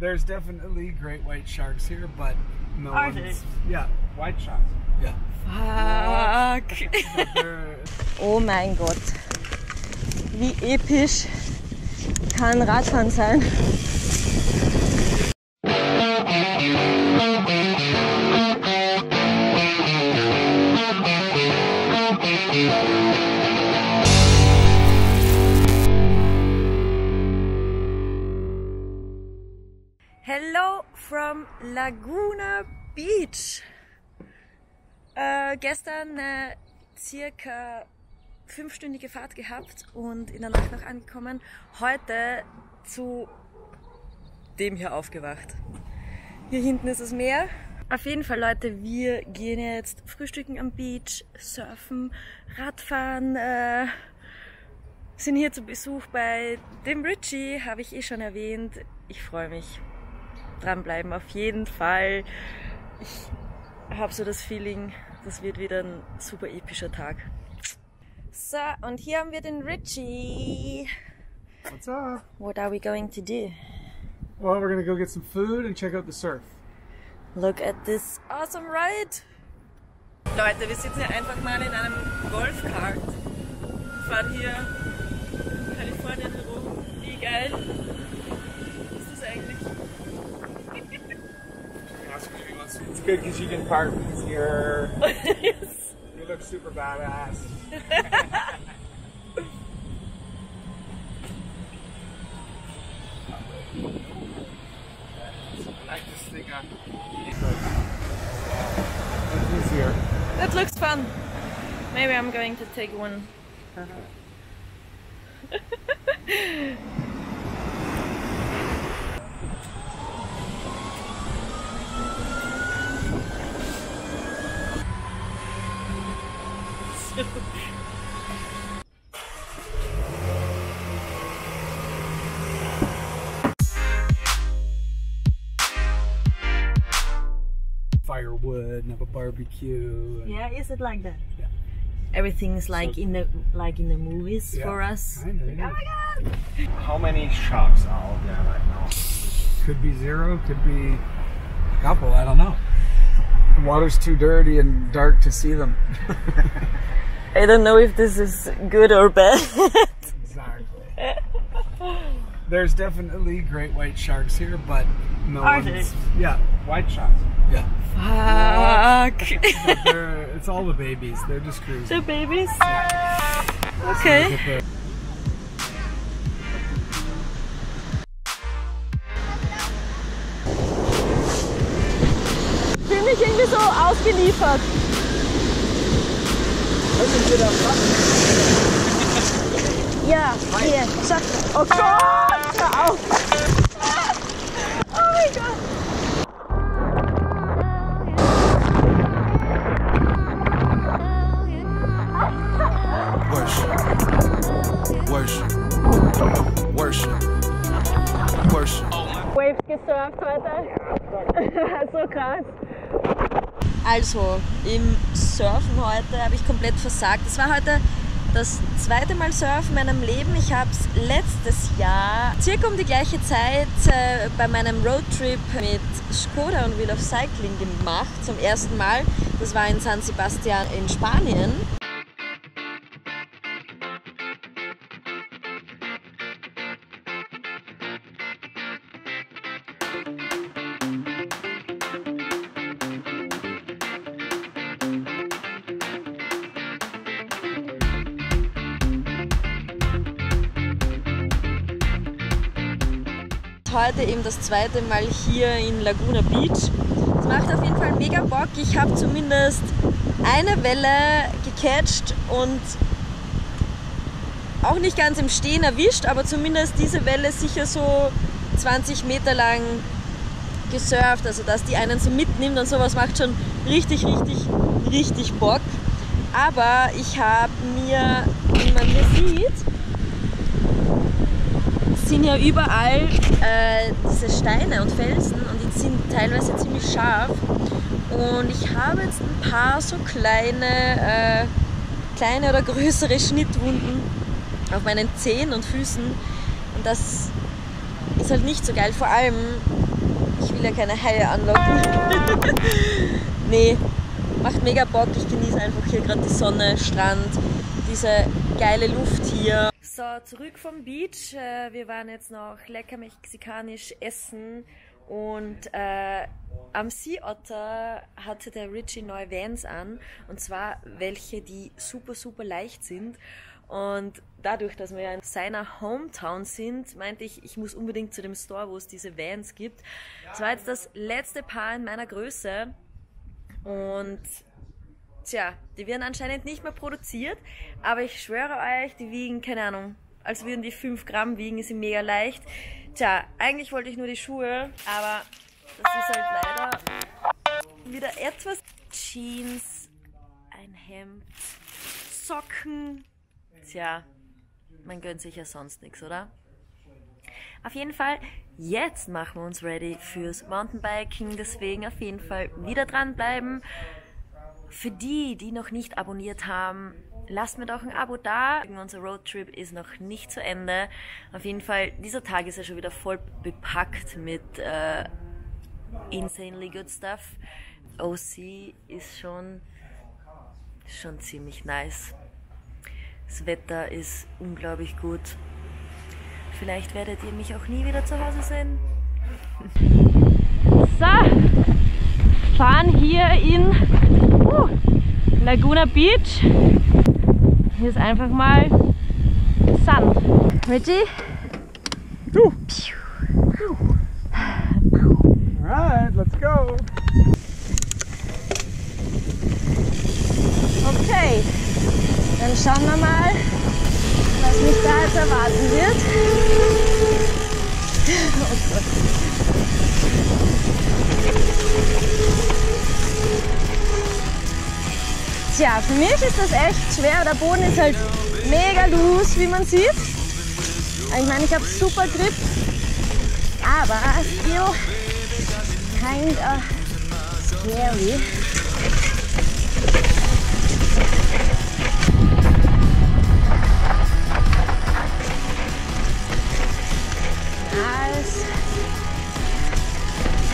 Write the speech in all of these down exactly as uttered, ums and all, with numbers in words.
There's definitely great white sharks here, but no Are one's... They? Yeah. White sharks? Yeah. Fuck. Oh mein Gott. Wie episch kann Radfahren sein? Hello from Laguna Beach. Äh, gestern eine circa fünfstündige Fahrt gehabt und in der Nacht noch angekommen. Heute zu dem hier aufgewacht. Hier hinten ist das Meer. Auf jeden Fall, Leute, wir gehen jetzt frühstücken am Beach, surfen, Radfahren. Äh, sind hier zu Besuch bei dem Richie, habe ich eh schon erwähnt. Ich freue mich. Dranbleiben auf jeden Fall. Ich habe so das Feeling, das wird wieder ein super epischer Tag. So, und hier haben wir den Richie. What's up? What are we going to do? Well, we're going to go get some food and check out the surf. Look at this awesome ride! Leute, wir sitzen hier einfach mal in einem Golfkart. Fahren hier in Kalifornien rum. Wie geil! It's good because you can park here. Yes. You look super badass. I like this thing on. It's easier. That looks fun. Maybe I'm going to take one. Uh-huh. Firewood and have a barbecue. And yeah, is it like that? Yeah. Everything is like so, in the like in the movies yeah, for us. Kinda, yeah. Oh my god! How many shops are all there right now? Could be zero, could be a couple. I don't know. The water's too dirty and dark to see them. I don't know if this is good or bad. Exactly. There's definitely great white sharks here, but no Are one's... They? Yeah. White sharks? Yeah. Fuck. But it's all the babies. They're just cruising. The babies? Yeah. Okay. So ich fühle mich irgendwie so ausgeliefert. Ja, hier. Oh Gott, hör auf! Oh mein Gott! Worship. Worship. Worship. Worship. Waves gesurft heute. So krass. Also, im Surfen heute habe ich komplett versagt. Es war heute das zweite Mal Surfen in meinem Leben. Ich habe es letztes Jahr circa um die gleiche Zeit äh, bei meinem Roadtrip mit Skoda und Wheel of Cycling gemacht, zum ersten Mal. Das war in San Sebastian in Spanien. Heute eben das zweite Mal hier in Laguna Beach. Es macht auf jeden Fall mega Bock. Ich habe zumindest eine Welle gecatcht und auch nicht ganz im Stehen erwischt, aber zumindest diese Welle sicher so zwanzig Meter lang gesurft, also dass die einen so mitnimmt und sowas macht schon richtig, richtig, richtig Bock. Aber ich habe mir, wie man hier sieht, sind ja überall äh, diese Steine und Felsen und die sind teilweise ziemlich scharf und ich habe jetzt ein paar so kleine, äh, kleine oder größere Schnittwunden auf meinen Zehen und Füßen und das ist ist halt nicht so geil, vor allem, ich will ja keine Haie anlocken. Nee, macht mega Bock, ich genieße einfach hier gerade die Sonne, Strand, diese geile Luft hier. So, zurück vom Beach, wir waren jetzt noch lecker mexikanisch essen und äh, am Sea Otter hatte der Richie neue Vans an, und zwar welche, die super super leicht sind. Und dadurch, dass wir ja in seiner Hometown sind, meinte ich, ich muss unbedingt zu dem Store, wo es diese Vans gibt. Das war jetzt das letzte Paar in meiner Größe und tja, die werden anscheinend nicht mehr produziert, aber ich schwöre euch, die wiegen, keine Ahnung, als würden die fünf Gramm wiegen, ist sie mega leicht. Tja, eigentlich wollte ich nur die Schuhe, aber das ist halt leider wieder etwas. Jeans, ein Hemd, Socken. Tja, man gönnt sich ja sonst nichts, oder? Auf jeden Fall, jetzt machen wir uns ready fürs Mountainbiking, deswegen auf jeden Fall wieder dranbleiben. Für die, die noch nicht abonniert haben, lasst mir doch ein Abo da. Unser Roadtrip ist noch nicht zu Ende. Auf jeden Fall, dieser Tag ist ja schon wieder voll bepackt mit äh, insanely good stuff. O C ist schon, schon ziemlich nice. Das Wetter ist unglaublich gut. Vielleicht werdet ihr mich auch nie wieder zu Hause sehen. So, fahren hier in uh, Laguna Beach. Hier ist einfach mal Sand. Richie? Uh. Alright, let's go! Okay. Dann schauen wir mal, was mich da jetzt erwarten wird. Oh Gott. Tja, für mich ist das echt schwer. Der Boden ist halt mega loose, wie man sieht. Ich meine, ich habe super Grip, aber still kind of scary.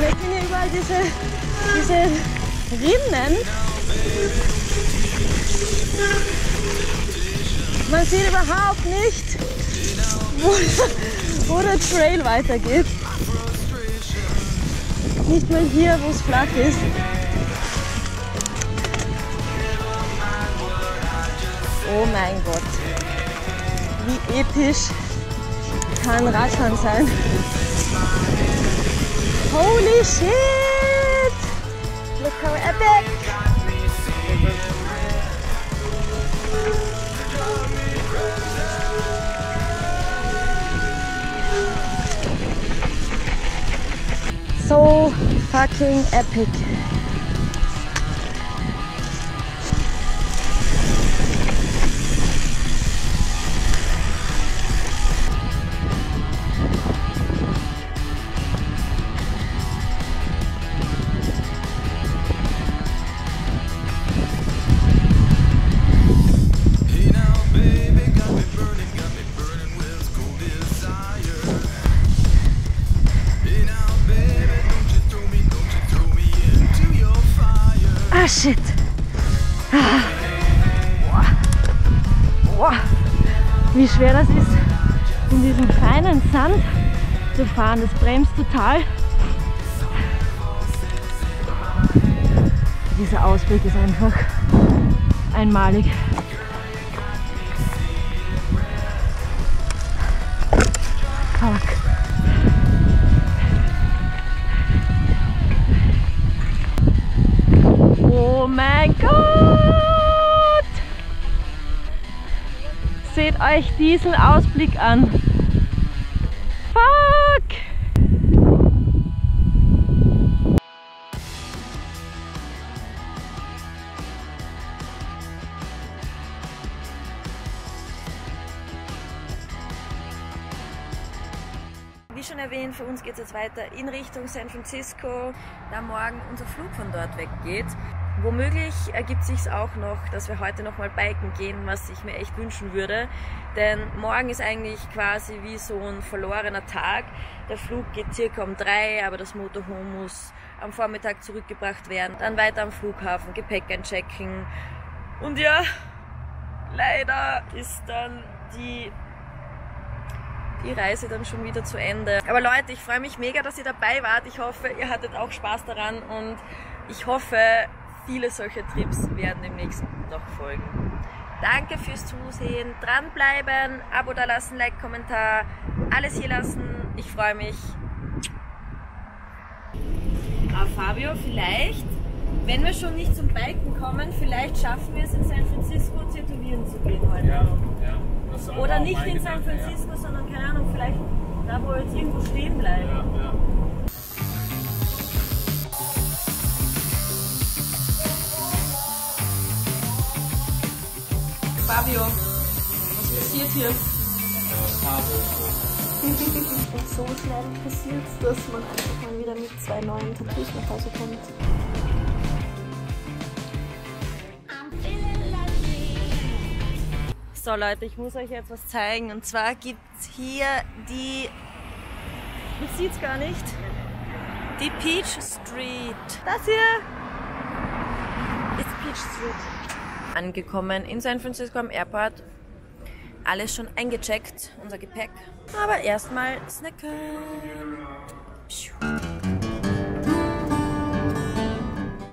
Und jetzt sind hier überall diese, diese Rinnen. Man sieht überhaupt nicht, wo, wo der Trail weitergeht. Nicht mal hier, wo es flach ist. Oh mein Gott, wie episch kann Radfahren sein. Holy shit! Look how epic! So fucking epic! Shit. Ah. Boah. Boah. Wie schwer das ist, in diesem feinen Sand zu fahren, das bremst total. Dieser Ausblick ist einfach einmalig. Fuck. Seht euch diesen Ausblick an. Fuck! Wie schon erwähnt, für uns geht es jetzt weiter in Richtung San Francisco, da morgen unser Flug von dort weggeht. Womöglich ergibt sich's auch noch, dass wir heute nochmal biken gehen, was ich mir echt wünschen würde. Denn morgen ist eigentlich quasi wie so ein verlorener Tag. Der Flug geht circa um drei, aber das Motorhome muss am Vormittag zurückgebracht werden. Dann weiter am Flughafen, Gepäck einchecken. Und ja, leider ist dann die... die Reise dann schon wieder zu Ende. Aber Leute, ich freue mich mega, dass ihr dabei wart. Ich hoffe, ihr hattet auch Spaß daran und ich hoffe, viele solche Trips werden im nächsten noch folgen. Danke fürs Zusehen, dranbleiben, Abo da lassen, Like, Kommentar, alles hier lassen. Ich freue mich. Ah, Fabio, vielleicht, wenn wir schon nicht zum Biken kommen, vielleicht schaffen wir es in San Francisco und tätowieren zu gehen heute. Ja, ja. Oder nicht in San Francisco, ja. Sondern keine Ahnung, vielleicht da, wo wir jetzt irgendwo stehen bleiben. Ja, ja. Fabio, was passiert hier? Und so schnell passiert es, dass man einfach mal wieder mit zwei neuen Tattoos nach Hause kommt. So Leute, ich muss euch jetzt was zeigen, und zwar gibt es hier die, man sieht es gar nicht, die Peach Street. Das hier ist Peach Street. Angekommen in San Francisco am Airport, alles schon eingecheckt, unser Gepäck, aber erstmal snacken. Pschuh.